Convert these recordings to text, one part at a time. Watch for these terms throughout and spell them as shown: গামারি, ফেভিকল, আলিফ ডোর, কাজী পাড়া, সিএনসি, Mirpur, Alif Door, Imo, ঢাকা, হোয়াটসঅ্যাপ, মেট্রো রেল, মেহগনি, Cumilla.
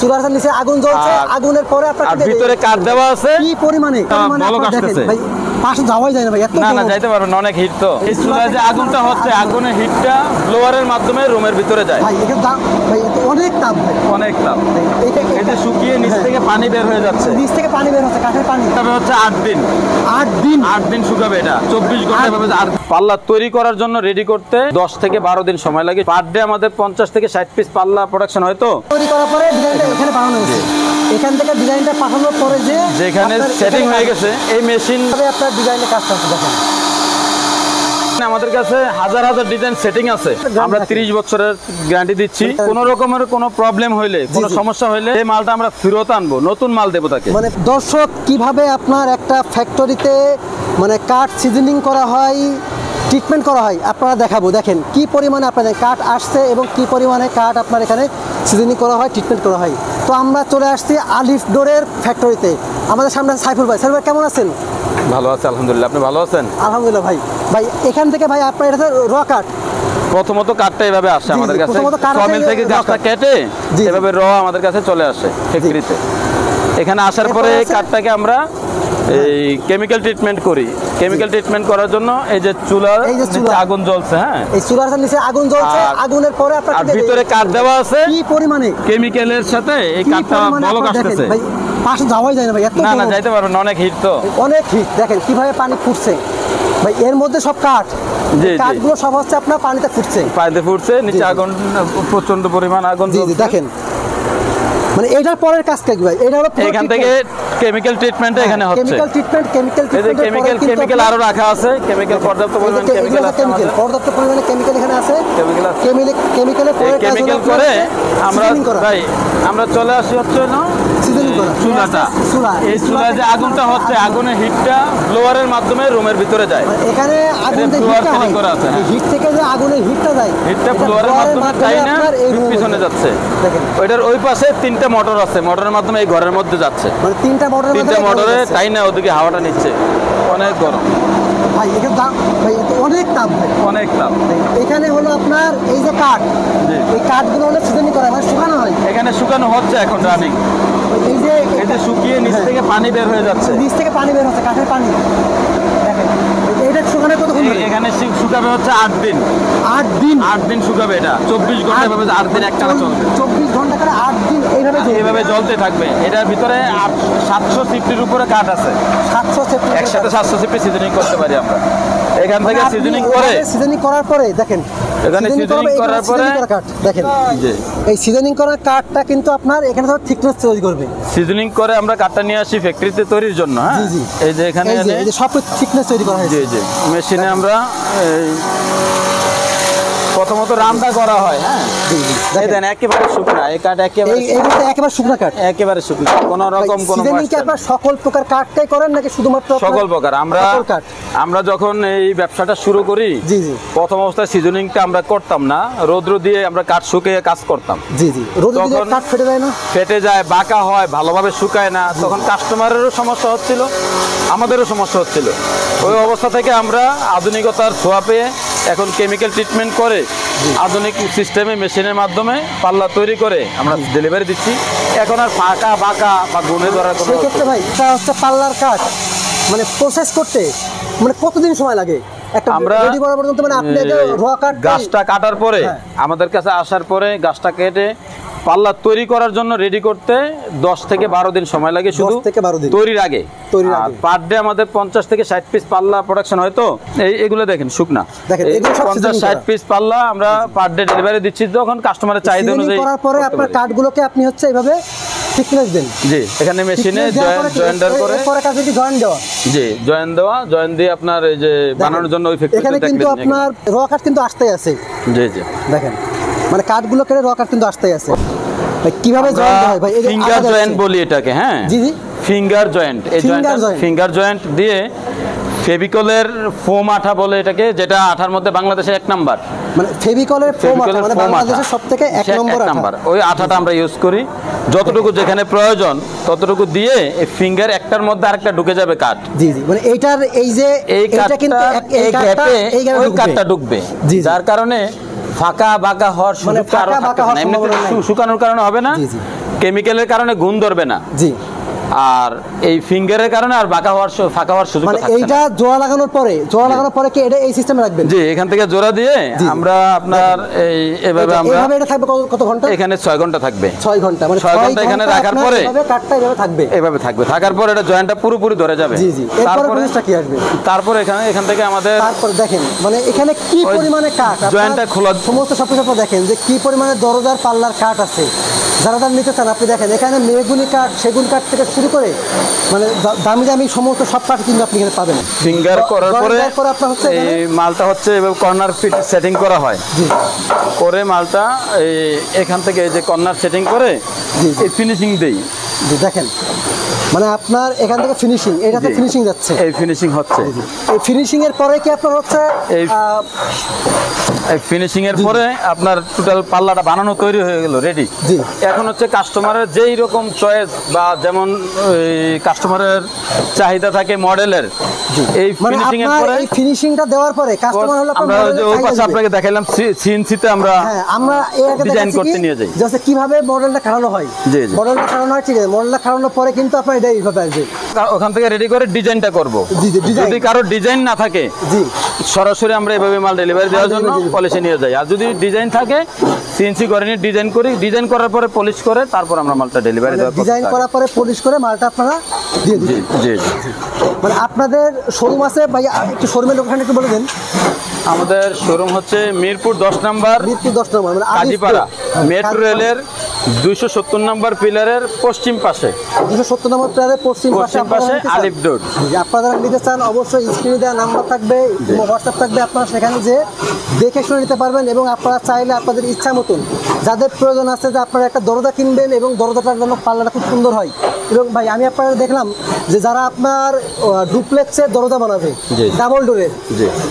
সুগারের নিচে আগুন জ্বলছে, আগুনের পরে আপনার ভিতরে কাঠ দেওয়া আছে কি পরিমাণে, বলক আসছে ভাই, পাশে যাওয়াই যায় না ভাই, এত না না যাইতে পারবে না, অনেক হিট। তো এই সুগার যে আগুনটা হচ্ছে, আগুনের হিটটা ব্লোয়ারের মাধ্যমে রুমের ভিতরে যায় ভাই, এটা দাম ভাই অনেক দাম, অনেক দাম। এই যে শুকিয়ে নিচ থেকে পানি বের হয়ে যাচ্ছে, নিচ থেকে পানি বের হচ্ছে কাঠের পানি, তবে হচ্ছে 8 দিন শুকাবে এটা, 24 ঘন্টা ভাবে। আর পাল্লা তৈরি করার জন্য রেডি করতে 10 থেকে 12 দিন সময় লাগে। পার ডে আমাদের 50 থেকে 60 পিস পাল্লা প্রোডাকশন হয়। তো তৈরি করার পরে ডিজাইনটা এখানে বানানো হয়েছে, এখান থেকে ডিজাইনটা পাঠানোর পরে যে যেখানে সেটিং হয়ে গেছে এই মেশিন তবে আপনার ডিজাইনে কাজ করতে দেখেন। আমাদের কাছে হাজার হাজার ডিজাইন সেটিং আছে, আমরা 30 বছরের গ্যারান্টি দিচ্ছি। কোন রকমের কোনো প্রবলেম হইলে, কোনো সমস্যা হইলে এই মালটা আমরা ফিরত আনবো, নতুন মাল দেবো তাকে। মানে দর্শক কিভাবে আপনার একটা ফ্যাক্টরিতে মানে কাঠ সিজনিং করা হয়, ট্রিটমেন্ট করা হয়, আপনারা দেখাবো। দেখেন কি পরিমাণে আপনাদের কাঠ আসছে এবং কি পরিমাণে কাঠ আপনার এখানে সিজনিং করা হয়, ট্রিটমেন্ট করা হয়। তো আমরা চলে আসছি আলিফ ডোরের ফ্যাক্টরিতে। আমাদের সামনে সাইফুল ভাই। সাইফুল ভাই কেমন আছেন? ভালো আছে আলহামদুলিল্লাহ, আপনি ভালো আছেন? আলহামদুলিল্লাহ ভাই। ভাই এখান থেকে ভাই আপনার এটা র কাঠ, প্রথমত কাঠটা এভাবে আসে আমাদের কাছে, কমেল থেকে গাছটা কেটে এভাবে র আমাদের কাছে চলে আসে ফ্যাক্টরিতে। এখানে আসার পরে কাঠটাকে আমরা এই কেমিক্যাল ট্রিটমেন্ট করি। কেমিক্যাল ট্রিটমেন্ট করার জন্য এই যে চুলার নিচে আগুন জ্বলছে, হ্যাঁ এই চুলার নিচে আগুন জ্বলছে, আগুনের পরে আপনার ভিতরে কাঠ দেওয়া আছে কি পরিমাণে কেমিক্যালের সাথে, এই কাঠটা বলক আসছে ভাই, পাশে যাওয়াই যায় না ভাই, এত না না যাইতে পারবে না, অনেক হিট। তো অনেক হিট, দেখেন কিভাবে পানি ফুটছে ভাই, এর মধ্যে সব কাঠ, কাঠগুলো সব হচ্ছে আপনার পানিতে ফুটছে, পানিতে ফুটছে, নিচে আগুন প্রচন্ড পরিমাণ আগুন জ্বলছে। দেখেন মানে এটার পরের কাজ কি ভাই, এটা হলো এখান থেকে কেমিক্যাল ট্রিটমেন্ট এখানে হচ্ছে, কেমিক্যাল আরো রাখা আছে, কেমিক্যাল পর্যাপ্ত পরিমাণে কেমিক্যাল আছে, পর্যাপ্ত পরিমাণে কেমিক্যাল এখানে আছে, কেমিক্যালের পরে কেমিক্যাল করে আমরা ভাই আমরা চলে আসি হচ্ছে না সিজনিং করা চুলাটা। এই চুলা যে আগুনটা হচ্ছে, আগুনের হিটটা ব্লোয়ারের মাধ্যমে রুমের ভিতরে যায়, এখানে আগুন থেকে করা আছে, হিট থেকে যে আগুনের হিটটা যায়, হিটটা ব্লোয়ারের মাধ্যমে যায় না, পিছনে যাচ্ছে। দেখেন ওইটার ওই পাশে তিনটা মোটর আছে, মোটরের মাধ্যমে এই ঘরের মধ্যে যাচ্ছে, মানে তিনটা মোটরে টাইনা ওদিকে হাওয়াটা নিচ্ছে, অনেক গরম ভাই, এখানে দাম ভাই অনেক দাম ভাই, অনেক দাম। এখানে হলো আপনার এই যে কাঠ, এই কাঠগুলো হলো সিজনিং করা হয়, শুকানো হয়, এখানে শুকানো হচ্ছে এখন রানিং। এই যে শুকিয়ে নিচ থেকে পানি বের হয়ে যাচ্ছে, নিচ থেকে পানি বের হচ্ছে কাঠের পানি, দেখেন এটা শুকানো কতক্ষণ, এখানে শুকাবে হচ্ছে 8 দিন, 8 দিন শুকাবে এটা, 24 ঘন্টা ভাবে 8 দিন একটা চলবে, 24 ঘন্টা করে 8 দিন এইভাবে জ্বলতে থাকবে। এটার ভিতরে 750 উপরে কাঠ আছে, 750 একসাথে 750 সিজনিং করতে পারি আমরা। এখান থেকে সিজনিং করে, সিজনিং করার পরে দেখেন, এখানে সিজনিং করার পরে কাঠ দেখেন, এই সিজনিং করা কাঠটা কিন্তু আপনার এখানে ধর থিকনেস তৈরি করবে, সিজনিং করে আমরা কাঠটা নিয়ে আসি ফ্যাক্টরিতে তৈরির জন্য। হ্যাঁ এই যে এখানে এই যে সব থিকনেস তৈরি করা হয়, জি জি মেশিনে আমরা প্রথমত রামটা করা হয়, হ্যাঁ দেখেন একেবারে শুকনা, এই কাঠ একেবারে শুকনা কাঠ, একেবারে শুকনা, কোনো রকম কোনো কি আপনারা সকল প্রকার কাঠটাই করেন নাকি শুধুমাত্র সকল প্রকার? আমরা যখন এই ব্যবসাটা শুরু করি প্রথম অবস্থায় সিজনিংটা আমরা করতাম না, রৌদ্র দিয়ে আমরা কাঠ শুকিয়ে কাজ করতাম, রৌদ্র দিয়ে কাঠ ফেটে যায় না, ফেটে যায়, বাঁকা হয়, ভালোভাবে শুকায় না, তখন কাস্টমারেরও সমস্যা হচ্ছিল, আমাদেরও সমস্যা হচ্ছিল। ওই অবস্থা থেকে আমরা আধুনিকতার ছোঁয়া পেয়ে এখন কেমিক্যাল ট্রিটমেন্ট করে আধুনিক সিস্টেমে মেশিনের মাধ্যমে পাল্লা তৈরি করে আমরা ডেলিভারি দিচ্ছি। এখন আর ফাঁকা বাঁকা বা গুনে ধরার কোনো ক্ষেত্রে ভাই এটা হচ্ছে পাল্লার কাঠ মানে প্রসেস করতে মানে কতদিন সময় লাগে? আমরা গাছটা কাটার পরে আমাদের কাছে আসার পরে গাছটা কেটে পাল্লা তৈরি করার জন্য রেডি করতে 10 থেকে 12 দিন সময় লাগে, শুধু তৈরির আগে। পার ডে আমাদের 50 থেকে 60 পিস পাল্লা প্রোডাকশন হয়। তো এইগুলো দেখেন শুকনা, 50-60 পিস পাল্লা আমরা পার ডে ডেলিভারি দিচ্ছি। যখন কাস্টমারের চাহিদা অনুযায়ী করার পরে আপনার কাঠগুলোকে আপনি হচ্ছে এইভাবে থিকনেস দেন, জি এখানে মেশিনে জয়েন্টার করে পরে কাছে কি জয়েন্ট দেওয়া, জি জয়েন্ট দেওয়া, জয়েন্ট দিয়ে আপনার এই যে বানানোর জন্য ওই ফ্যাক্টরিতে এখানে কিন্তু আপনার র কাঠ কিন্তু আসতেই আছে, জি জি দেখেন মানে কাঠগুলো কেটে র কাঠ কিন্তু আসতেই আছে। ভাই কিভাবে জয়েন্ট হয় ভাই, এই ফিঙ্গার জয়েন্ট বলি এটাকে, হ্যাঁ জি জি ফিঙ্গার জয়েন্ট, এই জয়েন্ট ফিঙ্গার জয়েন্ট দিয়ে ফেভিকলের ফোম আঠা বলে এটাকে, যেটা আঠার মধ্যে বাংলাদেশে 1 নাম্বার, মানে ফেভিকলের ফোম আঠা মানে বাংলাদেশের সবথেকে 1 নম্বর আঠা, ওই আঠাটা আমরা ইউজ করি, যতটুকু যেখানে প্রয়োজন ততটুকু দিয়ে এই ফিঙ্গার একটার মধ্যে আরেকটা ঢুকে যাবে কাঠ, জি জি মানে এইটার এই যে এইটা কিন্তু এই গ্যাপে ওই কাঠটা ঢুকবে, যার কারণে ফাঁকা বাঁকা হওয়ার সুযোগ, কারণ এমনিতে শুকানোর কারণে হবে না, কেমিক্যালের কারণে গুণ ধরবে না। জি, আর এই ফিঙ্গারের কারণে আর বাঁকা হওয়ার ফাঁকা হওয়ার সুযোগ থাকবে না। মানে এইটা জোড়া লাগানোর পরে কি এটা এই সিস্টেমে রাখবেন? জি, এখান থেকে জোড়া দিয়ে আমরা আপনার এই এভাবে এটা থাকবে কত ঘন্টা? এখানে 6 ঘন্টা থাকবে। 6 ঘন্টা মানে 6 ঘন্টা এখানে রাখার পরে এভাবে কাটটা এভাবে থাকবে। এভাবে থাকবে, থাকার পরে এটা জয়েন্টটা পুরোপুরি ধরে যাবে। জি জি, তারপর এটা কি আসবে? তারপর এখান থেকে আমাদের তারপর দেখেন মানে এখানে কি পরিমাণে কাট, জয়েন্টটা খোলা সমস্ত সবকিছু দেখেন যে কি পরিমাণে দরজার পাল্লার কাট আছে। যারা যারা নিতে চান আপনি দেখেন এখানে মেগুনি কাঠ, সেগুন কাঠ থেকে শুরু করে মানে দামি দামি সমস্ত সব কাঠ কিন্তু আপনি এখানে পাবেন। ফিঙ্গার করার পরে আপনার হচ্ছে এই মালটা হচ্ছে এভাবে কর্নার ফিট সেটিং করা হয়। জি, করে মালটা এই এখান থেকে এই যে কর্নার সেটিং করে এই ফিনিশিং দেই। জি দেখেন মানে আপনার এখান থেকে ফিনিশিং, এটাতে ফিনিশিং যাচ্ছে, এই ফিনিশিং হচ্ছে। এই ফিনিশিং এর পরে কি আপনার হচ্ছে এই ফিনিশিং এর পরে আপনার টোটাল পাল্লাটা বানানো তৈরি হয়ে গেল, রেডি। জি, এখন হচ্ছে কাস্টমারের যেই রকম চয়েস বা যেমন কাস্টমারের চাহিদা থাকে মডেলের, এই ফিনিশিং এর পরে এই ফিনিশিংটা দেওয়ার পরে কাস্টমার হলো আমরা ওই পাশে আপনাকে দেখাইলাম সিএনসি তে আমরা ডিজাইন করতে নিয়ে যাই, যাতে কিভাবে মডেলটা কাটানো হয়। জি জি, মডেলটা কাটানো হয়, ঠিক আছে। মডেলটা কাটানোর পরে কিন্তু আপনি এটাই ভাবে আসবে, ওখান থেকে রেডি করে ডিজাইনটা করব। জি জি, যদি কারো ডিজাইন না থাকে জি সরাসরি আমরা এভাবে মাল ডেলিভারি দেওয়ার জন্য পলিশে নিয়ে যাই, আর যদি ডিজাইন থাকে সিএনসি করে নিয়ে ডিজাইন করি, ডিজাইন করার পরে পলিশ করে তারপর আমরা মালটা ডেলিভারি দেওয়া, ডিজাইন করার পরে পলিশ করে মালটা আপনারা দিয়ে দিবেন। জি জি, মানে আপনাদের শোরুম আছে ভাই, একটু শোরুমের লোকেশনটা একটু বলে দেন। আমাদের শোরুম হচ্ছে মিরপুর 10 নম্বর, মিরপুর 10 নম্বর মানে কাজী পাড়া মেট্রো রেলের 270 নম্বর পিলারের পশ্চিম পাশে, 270 নম্বর পিলারের পশ্চিম পাশে আলিফ ডোর। আপনারা নিতে চান অবশ্যই স্ক্রিনে দেওয়া নাম্বার থাকবে, হোয়াটসঅ্যাপ থাকবে, আপনারা সেখানে যে দেখে শুনে নিতে পারবেন। এবং আপনারা চাইলে আপনাদের ইচ্ছা মতন যাদের প্রয়োজন আছে যে আপনারা একটা দরজা কিনবেন এবং দরজাটার জন্য পাল্লাটা খুব সুন্দর হয়। এবং ভাই আমি আপনারা দেখলাম যে যারা আপনার ডুপ্লেক্সের দরজা বানাবে ডাবল ডোরের,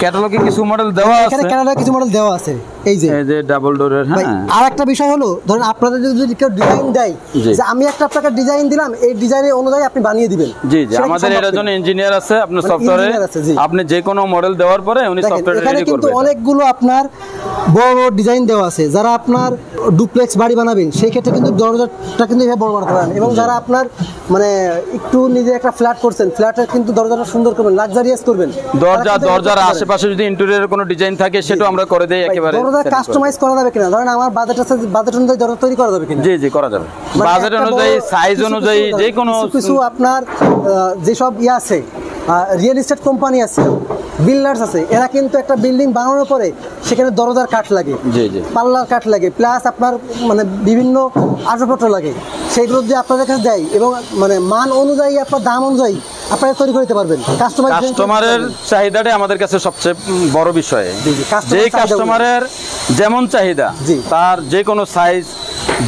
ক্যাটালগে কিছু মডেল দেওয়া আছে, এখানে ক্যাটালগে কিছু মডেল দেওয়া আছে। এই যে ডাবল ডোরের, হ্যাঁ। আর একটা বিষয় হলো ধরেন আপনাদের যদি কেউ ডিজাইন দেয় যে আমি একটা আপনাকে ডিজাইন দিলাম, এই ডিজাইনের অনুযায়ী আপনি বানিয়ে দিবেন। জি জি, আমাদের এর জন্য ইঞ্জিনিয়ার আছে, আপনার সফটওয়্যারে আপনি যে কোনো মডেল দেওয়ার পরে উনি সফটওয়্যারে রেডি করবেন। এখানে কিন্তু অনেকগুলো আপনার বড় বড় ডিজাইন দেওয়া আছে, যারা আপনার ডুপ্লেক্স বাড়ি বানাবেন সেই ক্ষেত্রে কিন্তু দরজাটা কিন্তু এভাবে বড় বড় করেন, এবং যারা আপনার মানে একটু নিজে একটা ফ্ল্যাট করছেন, ফ্ল্যাটের কিন্তু দরজাটা সুন্দর করবেন, লাক্সারিয়াস করবেন। দরজার আশেপাশে যদি ইন্টেরিয়রের কোনো ডিজাইন থাকে সেটা আমরা করে দেই একেবারে। দরজা কাস্টমাইজ করা যাবে কিনা, ধরেন আমার বাজেট আছে, বাজেট অনুযায়ী দরজা তৈরি করা যাবে কিনা? জি জি, করা যাবে, বাজেট অনুযায়ী সাইজ অনুযায়ী যে কোনো কিছু। আপনার যেসব ইয়ে আছে রিয়েল এস্টেট কোম্পানি আছে, বিল্ডার্স আছে, এরা কিন্তু একটা বিল্ডিং বানানোর পরে সেখানে দরজার কাঠ লাগে, পাল্লার কাঠ লাগে, প্লাস আপনার মানে বিভিন্ন আসবাবপত্র লাগে, সেইগুলো যে আপনাদের কাছে দেয় এবং মানে মান অনুযায়ী আপনার দাম অনুযায়ী আপনারা তৈরি করতে পারবেন। কাস্টমারের চাহিদাটাই আমাদের কাছে সবচেয়ে বড় বিষয়। যে কাস্টমারের যেমন চাহিদা তার যে কোনো সাইজ,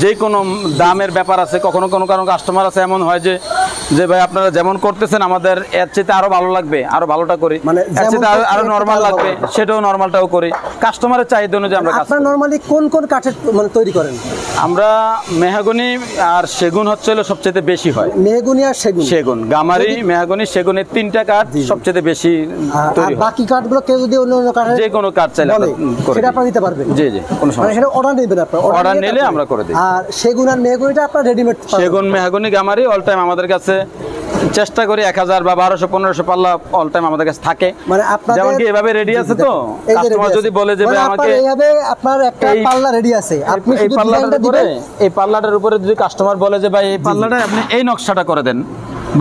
যে কোনো দামের ব্যাপার আছে। কখনো কোনো কারণ কাস্টমার আছে এমন হয় যে যে ভাই আপনারা যেমন করতেছেন আমাদের এর চেয়ে আরো ভালো লাগবে, আরো ভালোটা করি, মানে এর চেয়ে আরো নরমাল লাগবে, সেটাও নরমালটাও করি, কাস্টমারের চাহিদা অনুযায়ী আমরা। আপনারা নরমালি কোন কোন কাঠের মানে তৈরি করেন? আমরা মেহগনি আর সেগুন হচ্ছে সবচেয়ে বেশি হয়, মেহগনি আর সেগুন, সেগুন গামারি মেহগনি সেগুন এই তিনটা কাঠ সবচেয়ে বেশি তৈরি হয়। বাকি কাঠগুলো কেউ যদি অন্য অন্য কাঠের যে কোনো কাঠ চাইলে সেটা আপনারা দিতে পারবেন। জি জি, কোনো সমস্যা, সেটা অর্ডার নেবেন আপনারা, অর্ডার নিলে আমরা করে দিই। আর সেগুন আর মেহগনিটা আপনারা রেডিমেড পাবেন, সেগুন মেহগনি গামারি অল টাইম আমাদের কাছে চেষ্টা করি 1000 বা 1200-1500 পাল্লা অল টাইম আমাদের কাছে থাকে। মানে আপনারা যেমন কি এভাবে রেডি আছে, তো কাস্টমার যদি বলে যে ভাই আমাকে এইভাবে আপনার একটা পাল্লা রেডি আছে, আপনি এই পাল্লাটা দিবেন, এই পাল্লাটার উপরে যদি কাস্টমার বলে যে ভাই এই পাল্লাটা আপনি এই নকশাটা করে দেন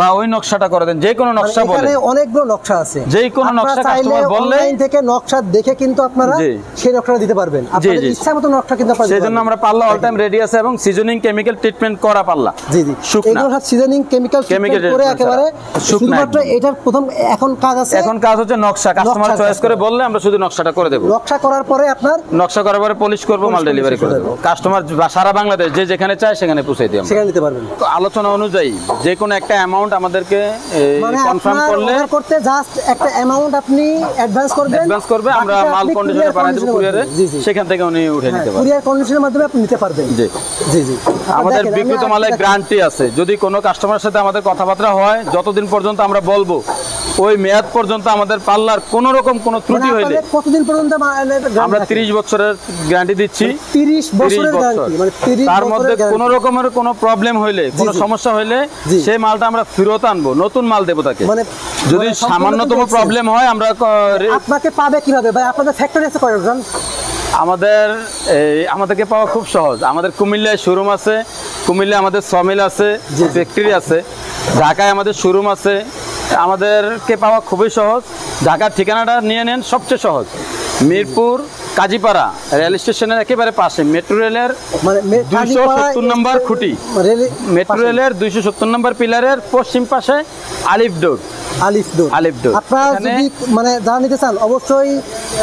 বা ওই নকশাটা করে দেন, যে কোনো নকশা বলে, এখানে অনেকগুলো নকশা আছে, যে কোনো নকশা কাস্টমার বললে অনলাইন থেকে নকশা দেখে কিন্তু আপনারা সেই নকশাটা দিতে পারবেন, আপনাদের ইচ্ছা মতো নকশা কিন্তু পাবেন। সেজন্য আমরা পাল্লা অল টাইম রেডি আছে, এবং সিজনিং কেমিক্যাল ট্রিটমেন্ট করা পাল্লা। জি জি, এগুলো সব সিজনিং কেমিক্যাল করে একেবারে শুধুমাত্র এটার প্রথম এখন কাজ আছে, এখন কাজ হচ্ছে নকশা, কাস্টমার চয়েস করে বললে আমরা শুধু নকশাটা করে দেব, নকশা করার পরে আপনার নকশা করার পরে পলিশ করব, মাল ডেলিভারি করে দেব, কাস্টমার সারা বাংলাদেশ যে যেখানে চায় সেখানে পৌঁছে দিই আমরা, সেখানে নিতে পারবেন। তো আলোচনা অনুযায়ী যে কোনো একটা আমাদেরকে কনফার্ম করলে করতে জাস্ট একটা অ্যামাউন্ট আপনি অ্যাডভান্স করবেন, অ্যাডভান্স করবে, আমরা মাল কন্ডিশনে পাঠিয়ে দেব কুরিয়ারে, সেখান থেকে উনি উঠিয়ে নিতে পারবেন, কুরিয়ার কন্ডিশনের মাধ্যমে আপনি নিতে পারবেন। জি জি জি, আমাদের বিক্রিত মালের গ্যারান্টি আছে। যদি কোনো কাস্টমারের সাথে আমাদের কথাবার্তা হয়, যতদিন পর্যন্ত আমরা বলবো ওই মেয়াদ পর্যন্ত আমাদের পাল্লার কোন রকম কোন ত্রুটি হইলে কতদিন পর্যন্ত আমরা 30 বছরের গ্যারান্টি দিচ্ছি। 30 বছরের গ্যারান্টি মানে 30 তার মধ্যে কোন রকমের কোন প্রবলেম হইলে কোন সমস্যা হইলে সেই মালটা আমরা ফেরত আনবো, নতুন মাল দেব তাকে। মানে যদি সামান্যতম প্রবলেম হয় আমরা আপনাকে পাবে কিভাবে ভাই? আপনাদের ফ্যাক্টরি আছে কয়জন? আমাদের আমাদেরকে পাওয়া খুব সহজ। আমাদের কুমিল্লায় শোরুম আছে, কুমিল্লায় আমাদের সমিল আছে, ফ্যাক্টরি আছে, ঢাকায় আমাদের শোরুম আছে, আমাদেরকে পাওয়া খুবই সহজ। ঢাকার ঠিকানাটা নিয়ে নেন, সবচেয়ে সহজ মিরপুর কাজী পাড়া রেল স্টেশনের একেবারে পাশে, মেট্রো রেলের 270 নম্বর খুঁটি, মেট্রো রেলের 270 নম্বর পিলারের পশ্চিম পাশে আলিফ ডোর। আপনারা যদি মানে জানা নিতে চান অবশ্যই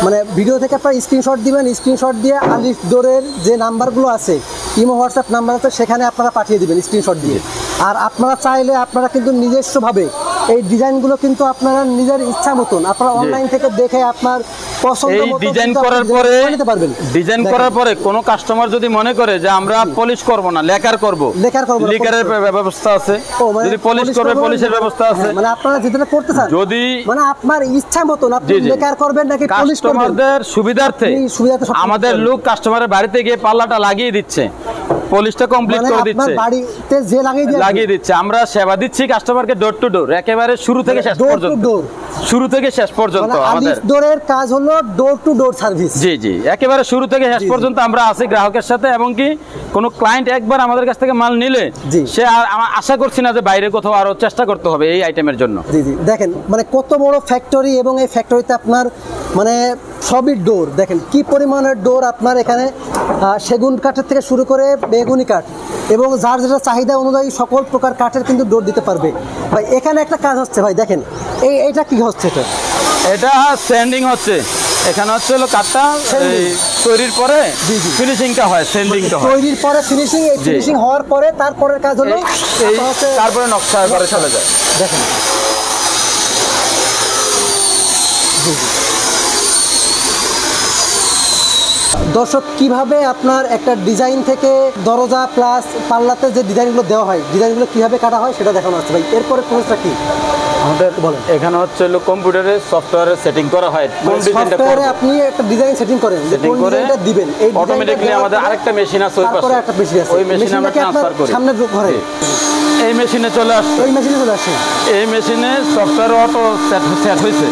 মানে ভিডিও থেকে আপনারা স্ক্রিনশট দিবেন, স্ক্রিনশট দিয়ে আলিফ ডোরের যে নাম্বারগুলো আছে ইমো হোয়াটসঅ্যাপ নাম্বার আছে সেখানে আপনারা পাঠিয়ে দিবেন স্ক্রিনশট দিয়ে। আর আপনারা চাইলে আপনারা কিন্তু নিজস্বভাবে এই ডিজাইনগুলো কিন্তু আপনারা নিজের ইচ্ছা মতন আপনারা অনলাইন থেকে দেখে আপনার পছন্দ মতো ডিজাইন করার পরে নিতে পারবেন। ডিজাইন করার পরে কোনো কাস্টমার যদি মনে করে যে আমরা পলিশ করব না লেকার করব, লেকারের ব্যবস্থা আছে, যদি পলিশ করবে পলিশের ব্যবস্থা আছে। মানে আপনারা যেটা করতে চান যদি মানে আপনার ইচ্ছা মতন আপনি লেকার করবেন নাকি পলিশ করবেন, আমাদের সুবিধার্থে আমাদের লোক কাস্টমারের বাড়িতে গিয়ে পাল্লাটা লাগিয়ে দিচ্ছে, পলিশটা কমপ্লিট করে দিচ্ছে, আপনার বাড়িতে যে লাগিয়ে দিচ্ছে। আমরা সেবা দিচ্ছি কাস্টমারকে ডোর টু ডোর, একেবারে শুরু থেকে শেষ পর্যন্ত, শুরু থেকে শেষ পর্যন্ত আমাদের ডোরের কাজ হলো ডোর টু ডোর সার্ভিস। জি জি, একেবারে শুরু থেকে শেষ পর্যন্ত আমরা আছি গ্রাহকের সাথে। এবং কি কোনো ক্লায়েন্ট একবার আমাদের কাছ থেকে মাল নিলে সে আর আশা করছি না যে বাইরে কোথাও আরো চেষ্টা করতে হবে এই আইটেমের জন্য। জি জি, দেখেন মানে কত বড় ফ্যাক্টরি, এবং এই ফ্যাক্টরিতে আপনার মানে সবই ডোর। দেখেন কি পরিমাণের ডোর আপনার এখানে, সেগুন কাঠের থেকে শুরু করে বেগুনি কাঠ, এবং যার যেটা চাহিদা অনুযায়ী সকল প্রকার কাঠের কিন্তু ডোর দিতে পারবে। ভাই এখানে একটা কাজ হচ্ছে ভাই দেখেন, এইটা কি হচ্ছে? এটা এটা স্যান্ডিং হচ্ছে। এখানে হচ্ছে হলো কাঠটা তৈরির পরে ফিনিশিংটা হয়, স্যান্ডিংটা হয় তৈরির পরে ফিনিশিং, এই ফিনিশিং হওয়ার পরে তারপরের কাজ হলো তারপরে নকশা করে চলে যায়। দেখেন দর্শক কিভাবে আপনার একটা ডিজাইন থেকে দরজা প্লাস পাল্লাতে যে ডিজাইনগুলো দেওয়া হয়, ডিজাইনগুলো কিভাবে কাটা হয় সেটা দেখানো হচ্ছে ভাই। এরপরে প্রসেসটা কি আমাদের বলেন? এখানে হচ্ছে হলো কম্পিউটারে সফটওয়্যারে সেটিং করা হয়, কোন ডিজাইনটা করে আপনি একটা ডিজাইন সেটিং করেন, কোন ডিজাইনটা দিবেন, এই অটোমেটিক্যালি আমাদের আরেকটা মেশিন আছে ওই পাশে, একটা মেশিন আছে, ওই মেশিনে আমরা ট্রান্সফার করি, সামনে ঘরে এই মেশিনে চলে আসছে, ওই মেশিনে চলে আসে, এই মেশিনে সফটওয়্যার অটো সেট হইছে।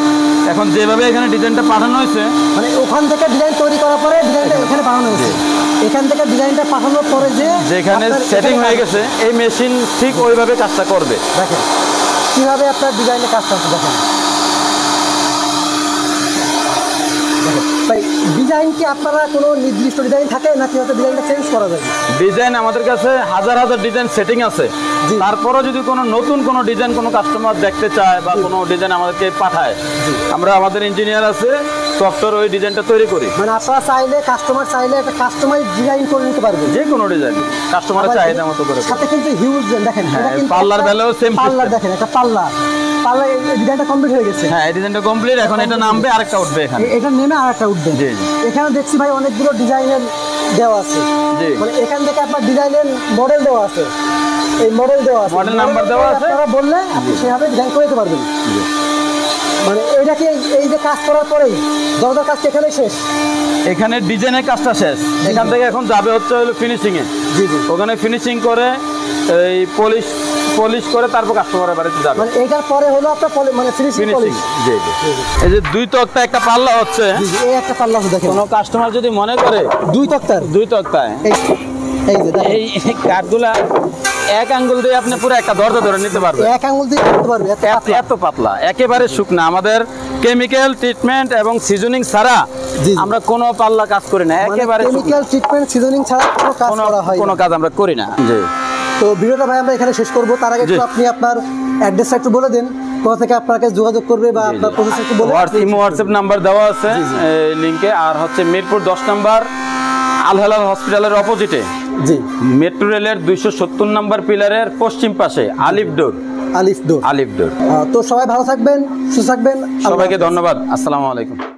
এখন যেভাবে এখানে ডিজাইনটা পাঠানো হয়েছে মানে ওখান থেকে ডিজাইন তৈরি করার পরে ডিজাইনটা এখানে পাঠানো হয়েছে, এখান থেকে ডিজাইনটা পাঠানোর পরে যেখানে সেটিং হয়ে গেছে এই মেশিন ঠিক ওইভাবে কাজটা করবে। দেখেন কীভাবে আপনার ডিজাইনে কাজটা হচ্ছে। দেখেন ডিজাইন কি আপনারা কোনো নির্দিষ্ট ডিজাইন থাকে নাকি হয়তো ডিজাইনটা চেঞ্জ করা যায়? ডিজাইন আমাদের কাছে হাজার হাজার ডিজাইন সেটিং আছে, তারপরে যদি কোনো নতুন কোনো ডিজাইন কোনো কাস্টমার দেখতে চায় বা কোনো ডিজাইন আমাদেরকে পাঠায়, আমরা আমাদের ইঞ্জিনিয়ার আছে সফটওয়্যার ওই ডিজাইনটা তৈরি করি। মানে আপনারা চাইলে কাস্টমার চাইলে একটা কাস্টমাইজ ডিজাইন করে নিতে পারবেন, যে কোনো ডিজাইন কাস্টমারের চাহিদা মতো করে। সাথে কিন্তু হিউজ দেখেন পাল্লার বেলাও সেম, পাল্লার দেখেন একটা পাল্লা, পাল্লা ডিজাইনটা কমপ্লিট হয়ে গেছে। হ্যাঁ ডিজাইনটা কমপ্লিট, এখন এটা নামবে আরেকটা উঠবে, এখানে এটা নেমে আরেকটা উঠবে। জি জি, এখানে দেখছি ভাই অনেকগুলো ডিজাইনের দেওয়া আছে, মানে এখান থেকে আপনার ডিজাইনের মডেল দেওয়া আছে, এই মডেল দেওয়া আছে, মডেল নাম্বার দেওয়া আছে, আপনারা বললে আপনি সেভাবে ডিজাইন করে দিতে পারবেন। মানে এইটাকে এই যে কাজ করার পরেই দরজার কাজটা এখানে শেষ, এখানে ডিজাইনের কাজটা শেষ, এখান থেকে এখন যাবে হচ্ছে হলো ফিনিশিংয়ে। জি জি, ওখানে ফিনিশিং করে এই পলিশ করে তারপর কাস্টমারের বাড়িতে যাবে, মানে এটার পরে হলো আপনার মানে ফিনিশিং পলিশ। জি জি, এই যে দুই তক্তা একটা পাল্লা হচ্ছে, এই একটা পাল্লা আছে দেখেন, কোনো কাস্টমার যদি মনে করে দুই তক্তায় এই যে এই কাঠগুলা এক আঙ্গুল দিয়ে আপনি পুরো একটা দরজা ধরে নিতে পারবেন, এক আঙ্গুল দিয়ে করতে পারবেন, এত পাতলা, একেবারে শুকনা। আমাদের কেমিক্যাল ট্রিটমেন্ট এবং সিজনিং ছাড়া আমরা কোনো পাল্লা কাজ করি না, একেবারে কেমিক্যাল ট্রিটমেন্ট সিজনিং ছাড়া কোনো কাজ আমরা করি না। জি, তো ভিডিওটা ভাই আমরা এখানে শেষ করব, তার আগে একটু আপনি আপনার অ্যাড্রেসটা একটু বলে দেন, কোথা থেকে আপনাকে যোগাযোগ করবে বা আপনার প্রসেস একটু বলে। হোয়াটসঅ্যাপ নাম্বার দেওয়া আছে লিংকে, আর হচ্ছে মিরপুর 10 নম্বর আল হেলাল হসপিটালের অপোজিটে, জি মেট্রো রেলের 270 নম্বর পিলারের পশ্চিম পাশে আলিফ ডোর। তো সবাই ভালো থাকবেন, সুস্থ থাকবেন, সবাইকে ধন্যবাদ, আসসালামু আলাইকুম।